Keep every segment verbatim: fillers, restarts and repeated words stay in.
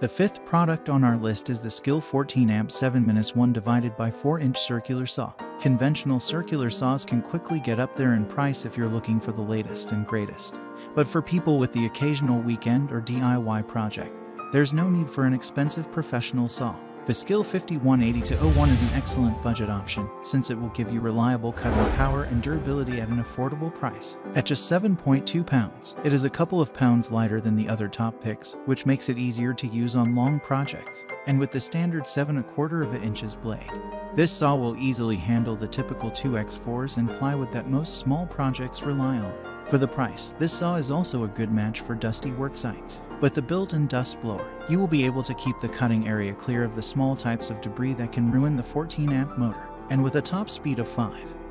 The fifth product on our list is the S K I L fourteen amp seven by one divided by four inch circular saw. Conventional circular saws can quickly get up there in price if you're looking for the latest and greatest. But for people with the occasional weekend or D I Y project, there's no need for an expensive professional saw. The S K I L fifty-one eighty to oh one is an excellent budget option since it will give you reliable cutting power and durability at an affordable price. At just seven point two pounds, it is a couple of pounds lighter than the other top picks, which makes it easier to use on long projects. And with the standard seven and a quarter of an inches blade, this saw will easily handle the typical two by fours and plywood that most small projects rely on. For the price, this saw is also a good match for dusty work sites. With the built-in dust blower, you will be able to keep the cutting area clear of the small types of debris that can ruin the fourteen amp motor. And with a top speed of five thousand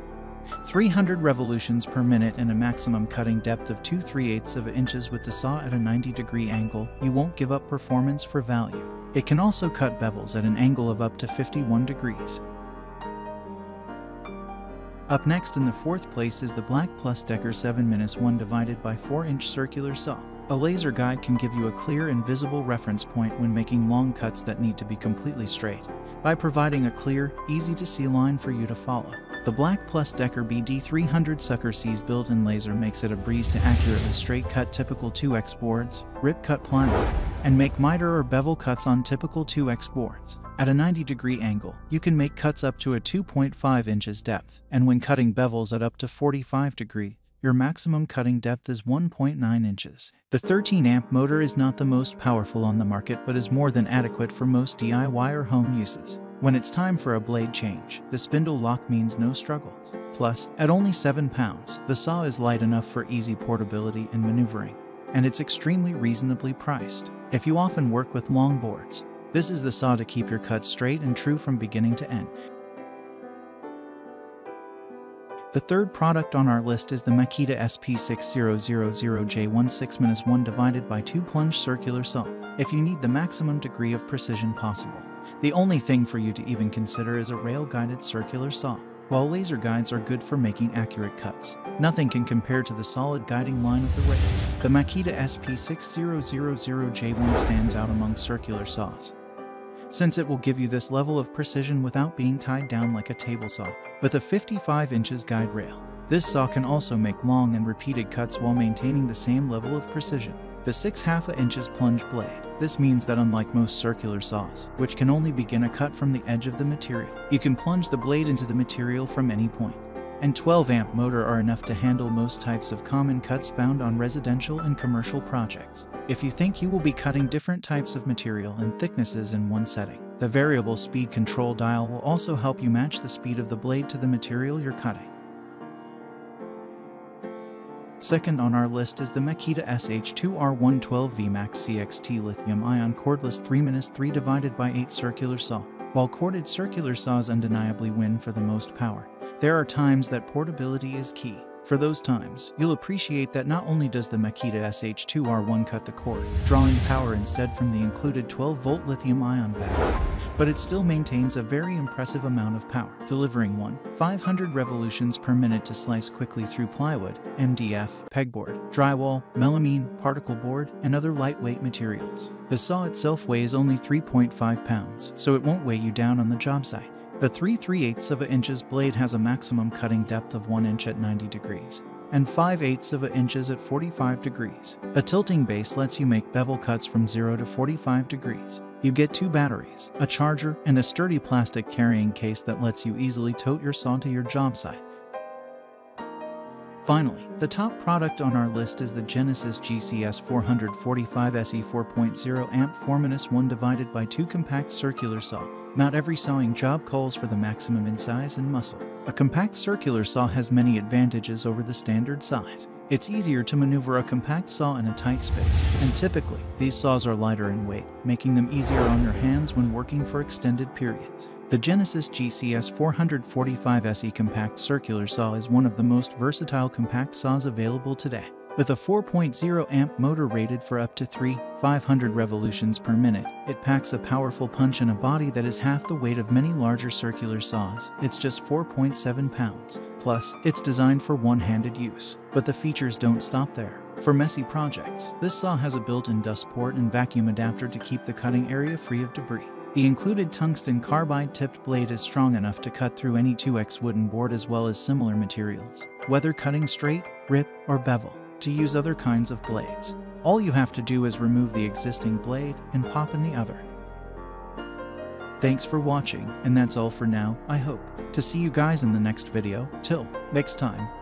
three hundred revolutions per minute and a maximum cutting depth of two and three eighths of inches with the saw at a ninety degree angle, you won't give up performance for value. It can also cut bevels at an angle of up to fifty-one degrees. Up next in the fourth place is the Black+Decker seven by one divided by four inch circular saw. A laser guide can give you a clear and visible reference point when making long cuts that need to be completely straight, by providing a clear, easy-to-see line for you to follow. The Black+Decker B D three hundred Sucker C's built-in laser makes it a breeze to accurately straight-cut typical two by boards, rip-cut plywood, and make miter or bevel cuts on typical two by boards. At a ninety degree angle, you can make cuts up to a two point five inches depth, and when cutting bevels at up to forty-five degrees, your maximum cutting depth is one point nine inches. The thirteen amp motor is not the most powerful on the market but is more than adequate for most D I Y or home uses. When it's time for a blade change, the spindle lock means no struggles. Plus, at only seven pounds, the saw is light enough for easy portability and maneuvering, and it's extremely reasonably priced. If you often work with long boards, this is the saw to keep your cuts straight and true from beginning to end. The third product on our list is the Makita S P six thousand J one six by one divided by two plunge circular saw. If you need the maximum degree of precision possible, the only thing for you to even consider is a rail-guided circular saw. While laser guides are good for making accurate cuts, nothing can compare to the solid guiding line of the rail. The Makita S P six thousand J one stands out among circular saws, since it will give you this level of precision without being tied down like a table saw. With a fifty-five inches guide rail, this saw can also make long and repeated cuts while maintaining the same level of precision. The six and a half inches plunge blade. This means that unlike most circular saws, which can only begin a cut from the edge of the material, you can plunge the blade into the material from any point. And twelve amp motor are enough to handle most types of common cuts found on residential and commercial projects. If you think you will be cutting different types of material and thicknesses in one setting, the variable speed control dial will also help you match the speed of the blade to the material you're cutting. Second on our list is the Makita S H two R one twelve volt Max C X T lithium-ion cordless three by three divided by eight circular saw. While corded circular saws undeniably win for the most power, there are times that portability is key. For those times, you'll appreciate that not only does the Makita S H two R one cut the cord, drawing power instead from the included twelve volt lithium-ion battery, but it still maintains a very impressive amount of power, delivering one thousand five hundred revolutions per minute to slice quickly through plywood, M D F, pegboard, drywall, melamine, particle board, and other lightweight materials. The saw itself weighs only three point five pounds, so it won't weigh you down on the job site. The three and three eighths of an inch blade has a maximum cutting depth of one inch at ninety degrees and five eighths of an inch at forty-five degrees. A tilting base lets you make bevel cuts from zero to forty-five degrees. You get two batteries, a charger, and a sturdy plastic carrying case that lets you easily tote your saw to your job site. Finally, the top product on our list is the Genesis G C S four forty-five S E four point oh amp four by one divided by two compact circular saw. Not every sawing job calls for the maximum in size and muscle. A compact circular saw has many advantages over the standard size. It's easier to maneuver a compact saw in a tight space, and typically, these saws are lighter in weight, making them easier on your hands when working for extended periods. The Genesis G C S four forty-five S E compact circular saw is one of the most versatile compact saws available today. With a four point oh amp motor rated for up to three thousand five hundred revolutions per minute, it packs a powerful punch in a body that is half the weight of many larger circular saws. It's just four point seven pounds. Plus, it's designed for one-handed use. But the features don't stop there. For messy projects, this saw has a built-in dust port and vacuum adapter to keep the cutting area free of debris. The included tungsten carbide-tipped blade is strong enough to cut through any two X wooden board as well as similar materials, whether cutting straight, rip, or bevel. To use other kinds of blades, all you have to do is remove the existing blade and pop in the other. Thanks for watching, and that's all for now, I hope to see you guys in the next video. Till next time.